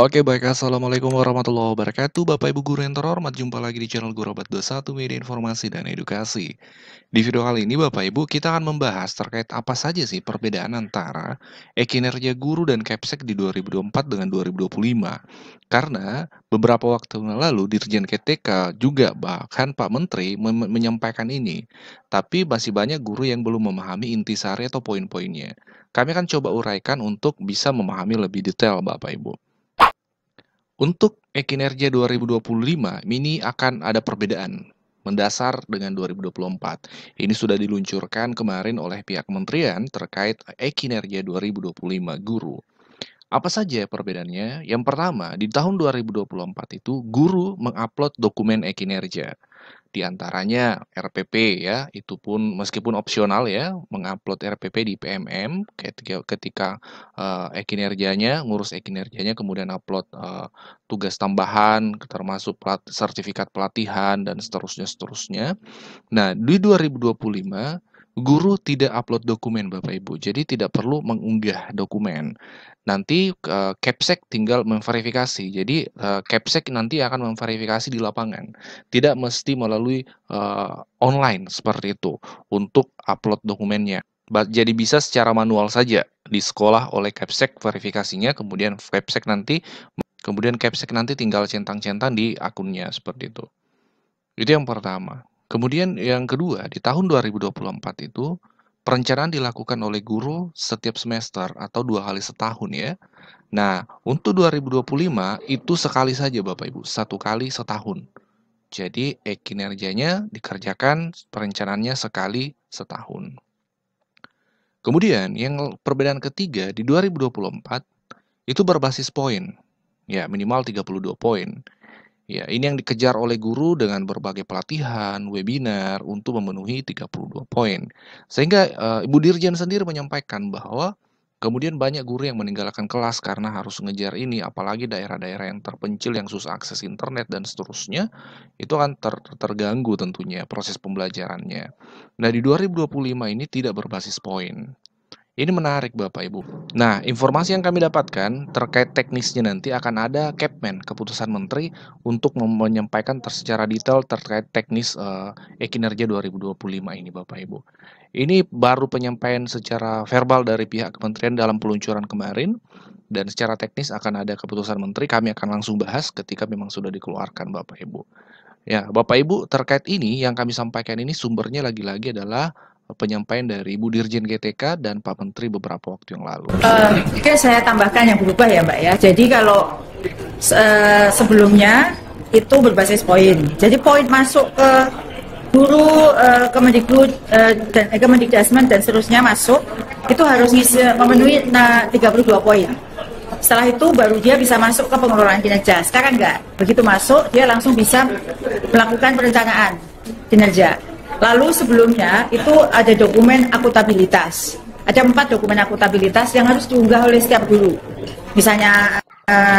Oke baik, Assalamualaikum warahmatullahi wabarakatuh Bapak Ibu Guru yang terhormat, jumpa lagi di channel Guru Rabat 21 Media Informasi dan Edukasi. Di video kali ini Bapak Ibu kita akan membahas terkait apa saja sih perbedaan antara Ekinerja Guru dan Kepsek di 2024 dengan 2025. Karena beberapa waktu lalu Dirjen KTK juga bahkan Pak Menteri menyampaikan ini. Tapi masih banyak guru yang belum memahami intisari atau poin-poinnya. Kami akan coba uraikan untuk bisa memahami lebih detail Bapak Ibu. Untuk Ekinerja 2025, ini akan ada perbedaan mendasar dengan 2024. Ini sudah diluncurkan kemarin oleh pihak kementerian terkait Ekinerja 2025 guru. Apa saja perbedaannya? Yang pertama, di tahun 2024 itu guru mengupload dokumen Ekinerja. Di antaranya RPP ya, itu pun meskipun opsional ya, mengupload RPP di PMM ketika Ekinerjanya, ngurus Ekinerjanya, kemudian upload tugas tambahan, termasuk sertifikat pelatihan, dan seterusnya. Nah, di 2025, guru tidak upload dokumen Bapak Ibu, jadi tidak perlu mengunggah dokumen. Nanti Kepsek tinggal memverifikasi, jadi Kepsek nanti akan memverifikasi di lapangan. Tidak mesti melalui online seperti itu untuk upload dokumennya. Jadi bisa secara manual saja di sekolah oleh Kepsek verifikasinya, kemudian Kepsek nanti tinggal centang-centang di akunnya seperti itu. Itu yang pertama. Kemudian yang kedua, di tahun 2024 itu perencanaan dilakukan oleh guru setiap semester atau 2 kali setahun ya. Nah, untuk 2025 itu sekali saja Bapak Ibu, 1 kali setahun. Jadi Ekinerjanya dikerjakan perencanaannya sekali setahun. Kemudian yang perbedaan ketiga di 2024 itu berbasis poin. Ya, minimal 32 poin. Ya, ini yang dikejar oleh guru dengan berbagai pelatihan, webinar untuk memenuhi 32 poin. Sehingga Ibu Dirjen sendiri menyampaikan bahwa kemudian banyak guru yang meninggalkan kelas karena harus ngejar ini, apalagi daerah-daerah yang terpencil yang susah akses internet dan seterusnya, itu akan terganggu tentunya proses pembelajarannya. Nah, di 2025 ini tidak berbasis poin. Ini menarik Bapak Ibu. Nah, informasi yang kami dapatkan terkait teknisnya nanti akan ada Kepmen, keputusan menteri untuk menyampaikan secara detail terkait teknis Ekinerja 2025 ini Bapak Ibu. Ini baru penyampaian secara verbal dari pihak kementerian dalam peluncuran kemarin. Dan secara teknis akan ada keputusan menteri, kami akan langsung bahas ketika memang sudah dikeluarkan Bapak Ibu. Ya, Bapak Ibu terkait ini yang kami sampaikan ini sumbernya lagi-lagi adalah penyampaian dari Ibu Dirjen KTK dan Pak Menteri beberapa waktu yang lalu. Oke, saya tambahkan yang berubah ya Mbak ya. Jadi kalau sebelumnya itu berbasis poin. Jadi poin masuk ke guru, Kemendikbud, dan Mendikdasmen dan seterusnya masuk, itu harus memenuhi 32 poin. Setelah itu baru dia bisa masuk ke pengelolaan kinerja. Sekarang enggak. Begitu masuk, dia langsung bisa melakukan perencanaan kinerja. Lalu sebelumnya itu ada dokumen akuntabilitas. Ada 4 dokumen akuntabilitas yang harus diunggah oleh setiap guru. Misalnya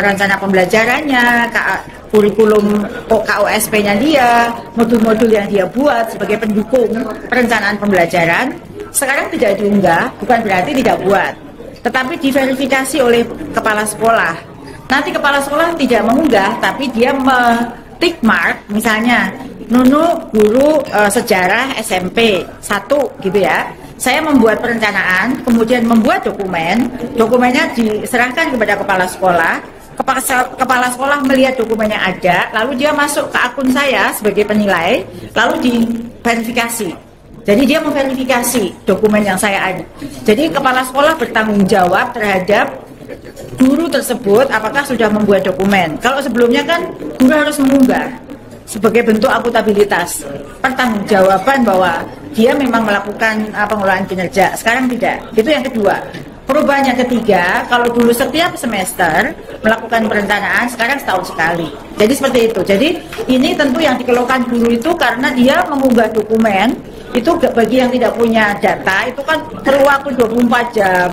rencana pembelajarannya, kurikulum KOSP-nya dia, modul-modul yang dia buat sebagai pendukung perencanaan pembelajaran. Sekarang tidak diunggah, bukan berarti tidak buat. Tetapi diverifikasi oleh kepala sekolah. Nanti kepala sekolah tidak mengunggah, tapi dia tick mark misalnya. Nunu guru sejarah SMP 1 gitu ya. Saya membuat perencanaan, kemudian membuat dokumen. Dokumennya diserahkan kepada kepala sekolah. Kepala sekolah melihat dokumennya ada, lalu dia masuk ke akun saya sebagai penilai, lalu diverifikasi. Jadi dia memverifikasi dokumen yang saya ada. Jadi kepala sekolah bertanggung jawab terhadap guru tersebut apakah sudah membuat dokumen. Kalau sebelumnya kan guru harus mengunggah sebagai bentuk akuntabilitas, pertanggungjawaban bahwa dia memang melakukan pengelolaan kinerja. Sekarang tidak. Itu yang kedua. Perubahan yang ketiga, kalau dulu setiap semester melakukan perencanaan, sekarang setahun sekali. Jadi seperti itu. Jadi ini tentu yang dikeluhkan guru itu karena dia mengunggah dokumen, itu bagi yang tidak punya data, itu kan perlu waktu 24 jam.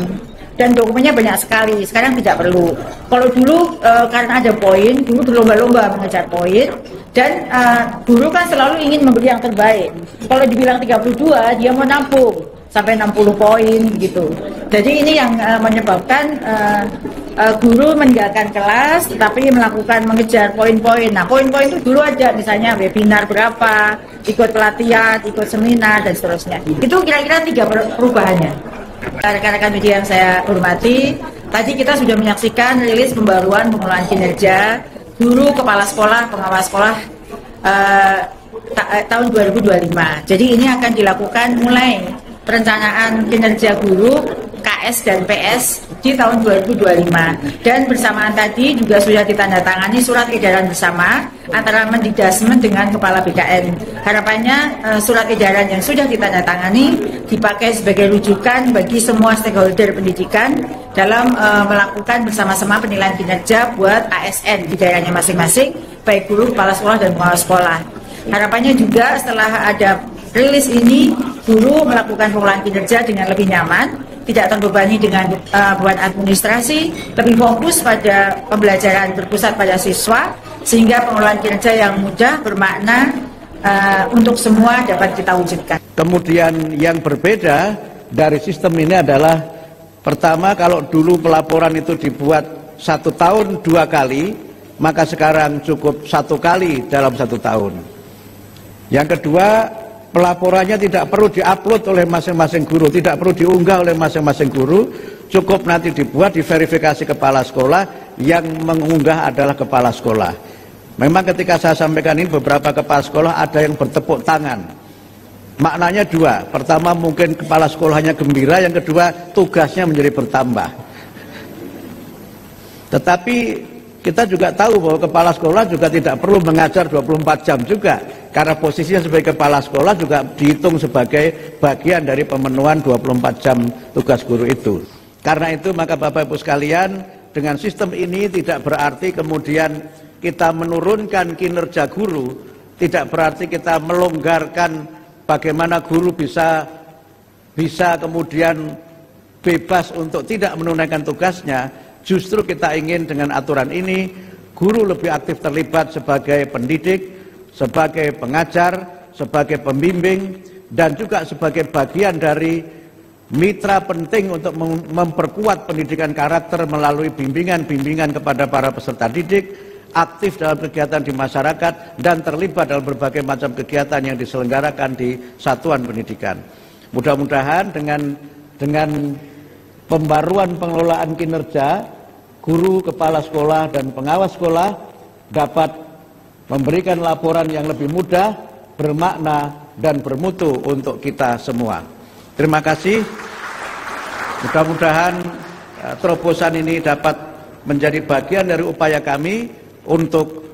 Dan dokumennya banyak sekali, sekarang tidak perlu. Kalau dulu karena ada poin, guru berlomba-lomba mengejar poin. Dan guru kan selalu ingin memberi yang terbaik. Kalau dibilang 32, dia mau nampung sampai 60 poin gitu. Jadi ini yang menyebabkan guru menjalankan kelas tetapi melakukan mengejar poin-poin. Nah, poin-poin itu dulu aja, misalnya webinar berapa, ikut pelatihan, ikut seminar, dan seterusnya. Itu kira-kira 3 perubahannya. Rekan-rekan media yang saya hormati, tadi kita sudah menyaksikan rilis pembaruan pengelolaan kinerja guru, kepala sekolah, pengawas sekolah tahun 2025. Jadi ini akan dilakukan mulai perencanaan kinerja guru, KS dan PS di tahun 2025. Dan bersamaan tadi juga sudah ditandatangani surat edaran bersama antara Mendikdasmen dengan Kepala BKN. Harapannya surat edaran yang sudah ditandatangani dipakai sebagai rujukan bagi semua stakeholder pendidikan dalam melakukan bersama-sama penilaian kinerja buat ASN di daerahnya masing-masing, baik guru, kepala sekolah, dan pengawas sekolah. Harapannya juga setelah ada rilis ini, guru melakukan pengelolaan kinerja dengan lebih nyaman, tidak terbebani dengan beban administrasi, lebih fokus pada pembelajaran berpusat pada siswa, sehingga pengelolaan kinerja yang mudah, bermakna untuk semua dapat kita wujudkan. Kemudian yang berbeda dari sistem ini adalah, pertama, kalau dulu pelaporan itu dibuat 1 tahun 2 kali, maka sekarang cukup 1 kali dalam 1 tahun. Yang kedua, pelaporannya tidak perlu diupload oleh masing-masing guru, tidak perlu diunggah oleh masing-masing guru, cukup nanti dibuat, diverifikasi kepala sekolah, yang mengunggah adalah kepala sekolah. Memang ketika saya sampaikan ini, beberapa kepala sekolah ada yang bertepuk tangan. Maknanya 2, pertama mungkin kepala sekolahnya gembira, yang kedua tugasnya menjadi bertambah. Tetapi kita juga tahu bahwa kepala sekolah juga tidak perlu mengajar 24 jam juga, karena posisinya sebagai kepala sekolah juga dihitung sebagai bagian dari pemenuhan 24 jam tugas guru itu. Karena itu maka Bapak Ibu sekalian, dengan sistem ini tidak berarti kemudian kita menurunkan kinerja guru, tidak berarti kita melonggarkan bagaimana guru bisa kemudian bebas untuk tidak menunaikan tugasnya. Justru kita ingin dengan aturan ini, guru lebih aktif terlibat sebagai pendidik, sebagai pengajar, sebagai pembimbing, dan juga sebagai bagian dari mitra penting untuk memperkuat pendidikan karakter melalui bimbingan-bimbingan kepada para peserta didik, aktif dalam kegiatan di masyarakat, dan terlibat dalam berbagai macam kegiatan yang diselenggarakan di satuan pendidikan. Mudah-mudahan dengan pembaruan pengelolaan kinerja, guru, kepala sekolah, dan pengawas sekolah dapat memberikan laporan yang lebih mudah, bermakna, dan bermutu untuk kita semua. Terima kasih. Mudah-mudahan terobosan ini dapat menjadi bagian dari upaya kami untuk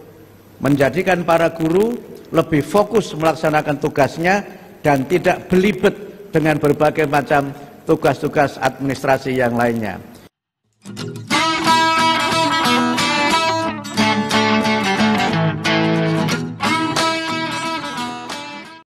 menjadikan para guru lebih fokus melaksanakan tugasnya dan tidak belibet dengan berbagai macam tugas-tugas administrasi yang lainnya.